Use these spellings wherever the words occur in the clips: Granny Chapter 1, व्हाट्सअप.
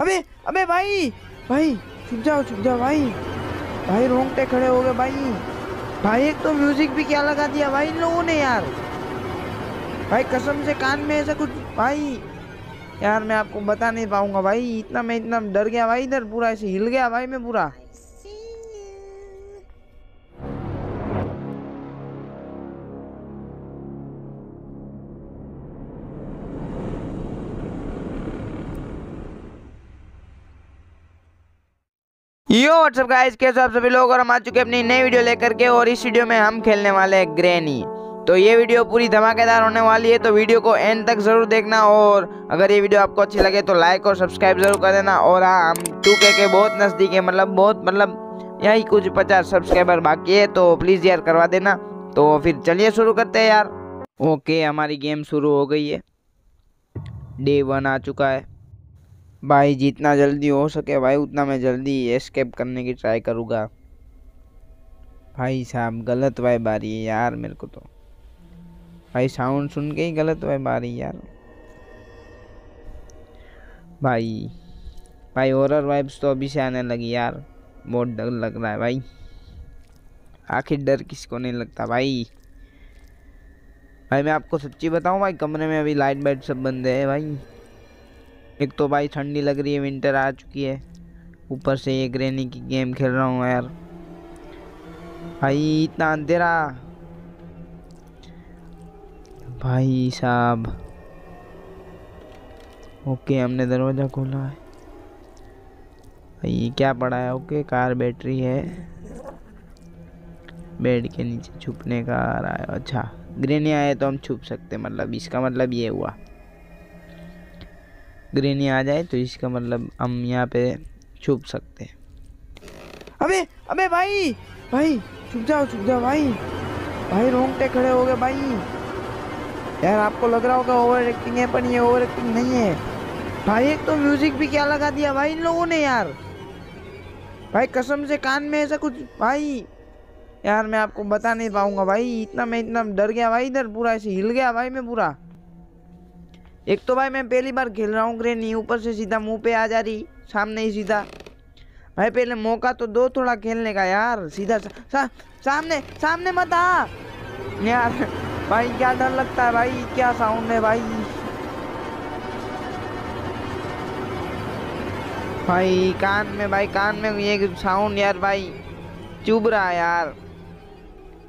अबे अबे भाई भाई छुप जाओ भाई भाई रोंगटे खड़े हो गए भाई भाई। एक तो म्यूजिक भी क्या लगा दिया भाई इन लोगों ने यार भाई, कसम से कान में ऐसा कुछ भाई यार मैं आपको बता नहीं पाऊंगा भाई, इतना मैं इतना डर गया भाई, इधर पूरा ऐसे हिल गया भाई मैं पूरा। यो व्हाट्सअप गाइस, कैसे आप सभी लोग, और हम आ चुके अपनी नई वीडियो लेकर के, और इस वीडियो में हम खेलने वाले हैं ग्रैनी। तो ये वीडियो पूरी धमाकेदार होने वाली है, तो वीडियो को एंड तक जरूर देखना, और अगर ये वीडियो आपको अच्छी लगे तो लाइक और सब्सक्राइब जरूर कर देना। और हाँ, हम 2K के बहुत नज़दीक है, मतलब यही कुछ 50 सब्सक्राइबर बाकी है, तो प्लीज़ यार करवा देना। तो फिर चलिए शुरू करते हैं यार। ओके, हमारी गेम शुरू हो गई है, डे 1 आ चुका है भाई। जितना जल्दी हो सके भाई उतना मैं जल्दी एस्केप करने की ट्राई करूँगा। भाई साहब गलत वाइब आ रही है यार मेरे को, तो भाई साउंड सुन के ही गलत वाइब आ रही है यार भाई। भाई हॉरर वाइब्स तो अभी से आने लगी यार, बहुत डर लग रहा है भाई। आखिर डर किसको नहीं लगता भाई। भाई मैं आपको सच्ची बताऊँ भाई, कमरे में अभी लाइट वाइट सब बंद है भाई। एक तो भाई ठंडी लग रही है, विंटर आ चुकी है, ऊपर से ये ग्रैनी की गेम खेल रहा हूँ यार भाई। इतना अंधेरा भाई साहब। ओके, हमने दरवाज़ा खोला है भाई। ये क्या पड़ा है? ओके, कार बैटरी है, बेड के नीचे छुपने का आ रहा है। अच्छा, ग्रैनी आए तो हम छुप सकते, मतलब इसका मतलब ये हुआ ग्रैनी आ जाए तो इसका मतलब हम यहाँ पे छुप सकते हैं। अबे अबे भाई भाई छुप जाओ भाई भाई रोंगटे खड़े हो गए भाई। यार आपको लग रहा होगा ओवर एक्टिंग है, पर ये ओवर एक्टिंग नहीं है भाई। एक तो म्यूजिक भी क्या लगा दिया भाई इन लोगों ने यार भाई, कसम से कान में ऐसा कुछ भाई यार मैं आपको बता नहीं पाऊंगा भाई, इतना मैं इतना डर गया भाई, इधर पूरा ऐसे हिल गया भाई मैं पूरा। एक तो भाई मैं पहली बार खेल रहा हूँ ग्रैनी, ऊपर से सीधा मुंह पे आ जा रही, सामने ही सीधा भाई। पहले मौका तो दो थोड़ा खेलने का यार, सीधा सामने सामने मत आ यार भाई। क्या डर लगता है भाई, क्या साउंड है भाई। भाई कान में ये साउंड यार भाई चुभ रहा है यार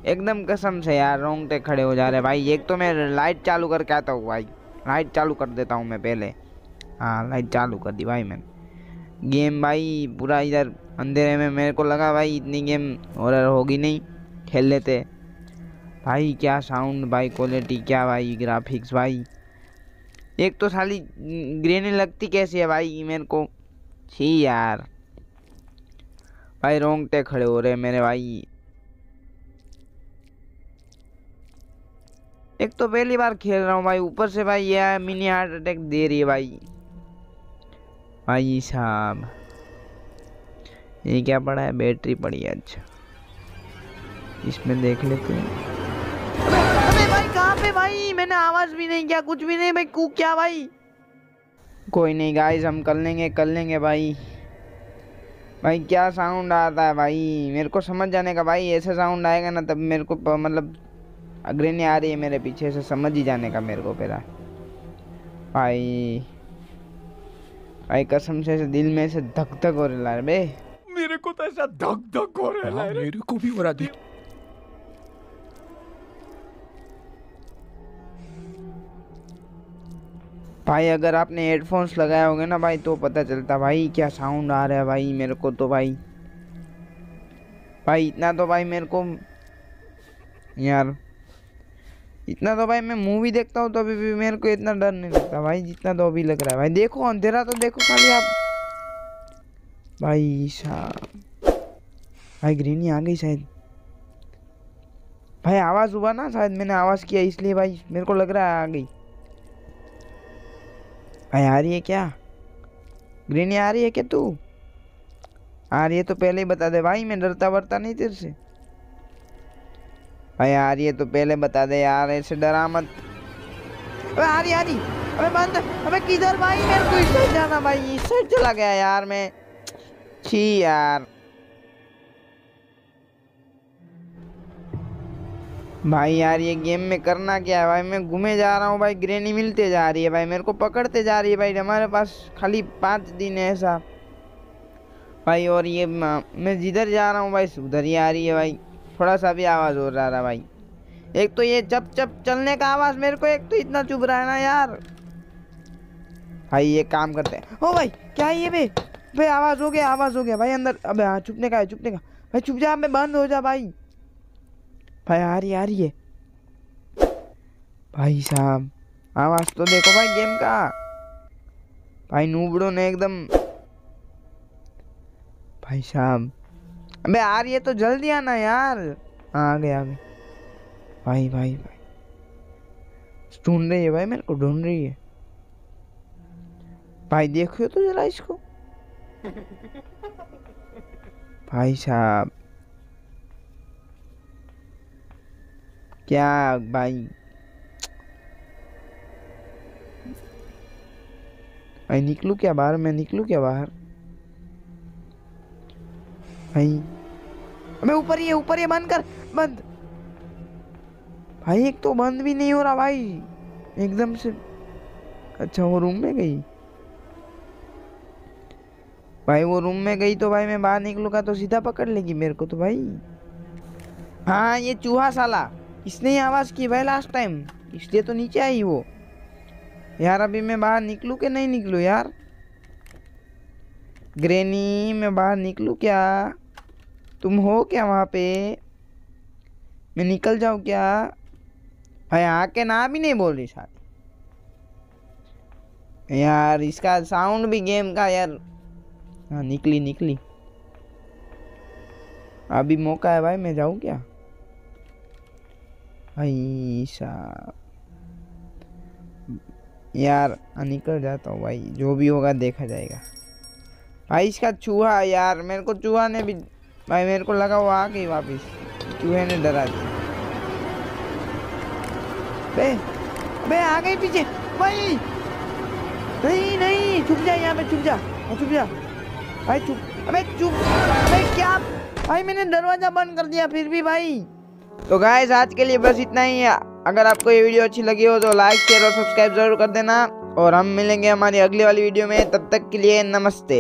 एकदम, कसम से यार रोंगटे खड़े हो जा रहे भाई। एक तो मैं लाइट चालू करके आता हूँ भाई, लाइट चालू कर देता हूँ मैं पहले। हाँ, लाइट चालू कर दी भाई मैंने। गेम भाई पूरा इधर अंधेरे में, मेरे को लगा भाई इतनी गेम हॉरर होगी नहीं, खेल लेते भाई। क्या साउंड भाई, क्वालिटी क्या भाई, ग्राफिक्स भाई। एक तो साली ग्रैनी लगती कैसी है भाई मेरे को, छी यार भाई। रोंगटे खड़े हो रहे मेरे भाई। एक तो पहली बार खेल रहा हूँ भाई, ऊपर से भाई ये मिनी हार्ट अटैक दे रही है भाई। भाई साहब ये क्या पड़ा है? बैटरी पड़ी है। अच्छा, इसमें देख लेते हैं। अबे भाई कहाँ पे भाई, मैंने आवाज़ भी नहीं किया, कुछ भी नहीं भाई, कूक क्या भाई। कोई नहीं गाइस, हम कर लेंगे भाई। भाई क्या साउंड आता है भाई, मेरे को समझ जाने का भाई। ऐसा साउंड आएगा ना तब मेरे को मतलब ग्रैनी आ रही है मेरे पीछे से, समझ ही जाने का मेरे को पहला भाई। भाई कसम से दिल में से धक धक हो रहा है बे, मेरे को तो ऐसा धक धक हो रहा है, मेरे को भी हो रहा है। भाई अगर आपने हेडफोन्स लगाए होंगे ना भाई तो पता चलता भाई क्या साउंड आ रहा है भाई मेरे को तो भाई इतना तो भाई मेरे को यार, इतना तो भाई मैं मूवी देखता हूँ तो अभी भी मेरे को इतना डर नहीं लगता भाई जितना तो अभी लग रहा है भाई। देखो अंधेरा तो देखो खाली आप भाई साहब। भाई ग्रैनी आ गई शायद भाई, आवाज़ हुआ ना शायद, मैंने आवाज़ किया इसलिए भाई मेरे को लग रहा है आ गई। भाई आ रही है क्या ग्रैनी, आ रही है क्या तू? आ रही है तो पहले ही बता दे भाई, मैं डरता वरता नहीं तेरे से भाई। आ रही है तो पहले बता दे यार, ऐसे डरा मत। आ रही अबे बंद, अबे किधर भाई, मेरे को इस साइड जाना भाई, इस साइड चला गया यार मैं, छी यार भाई यार ये गेम में करना क्या है भाई। मैं घूमे जा रहा हूँ भाई, ग्रेनी मिलते जा रही है भाई, मेरे को पकड़ते जा रही है भाई। हमारे पास खाली 5 दिन है साहब भाई, और ये मैं जिधर जा रहा हूँ भाई उधर ही आ रही है भाई। थोड़ा सा भी आवाज़ हो रहा है भाई, एक तो ये चप चप चलने का आवाज़ मेरे को, एक तो इतना चुभ रहा है ना यार भाई। ये काम करते हैं, ओ भाई क्या है ये बे भाई, आवाज़ हो गया, आवाज़ हो गया भाई अंदर। अबे हाँ छुपने का है, छुपने का भाई, छुप जा, मैं बंद हो जा भाई। भाई आ रही है भाई साहब, आवाज़ तो देखो भाई गेम का भाई, नूबड़ो ने एकदम भाई साहब। अबे आ रही है तो जल्दी आना यार। आ गए आ गए भाई, भाई भाई ढूंढ रही है भाई, मेरे को ढूंढ रही है भाई, देखो तो जरा इसको भाई साहब। क्या भाई भाई निकलू क्या बाहर, मैं निकलू क्या बाहर भाई। अबे ऊपर ही है, ऊपर ही, बंद कर, बंद भाई। एक तो बंद भी नहीं हो रहा भाई एकदम से। अच्छा वो रूम में गई भाई, वो रूम में गई तो भाई मैं बाहर निकलूंगा तो सीधा पकड़ लेगी मेरे को तो भाई। हाँ ये चूहा साला, इसने ही आवाज़ की भाई लास्ट टाइम, इसलिए तो नीचे आई वो यार। अभी मैं बाहर निकलूँ कि नहीं निकलूँ यार, ग्रेनी मैं बाहर निकलूँ क्या, तुम हो क्या वहाँ पे, मैं निकल जाऊँ क्या भाई। आके ना भी नहीं बोल रही शायद यार, इसका साउंड भी गेम का यार। हाँ निकली निकली, अभी मौका है भाई, मैं जाऊँ क्या भाई साहब यार। निकल जाता हूँ भाई, जो भी होगा देखा जाएगा भाई। इसका चूहा यार, मेरे को चूहा ने भी भाई, मेरे को लगा वो आ गई वापस, चूहे ने डरा दिया। बे बे आ गई पीछे भाई, नहीं नहीं छुप जा यहाँ पे, छुप जा, छुप जा भाई, चुप, अबे चुप भाई, क्या भाई मैंने दरवाजा बंद कर दिया फिर भी भाई। तो गाइस आज के लिए बस इतना ही है, अगर आपको ये वीडियो अच्छी लगी हो तो लाइक शेयर और सब्सक्राइब जरूर कर देना, और हम मिलेंगे हमारी अगली वाली वीडियो में, तब तक के लिए नमस्ते।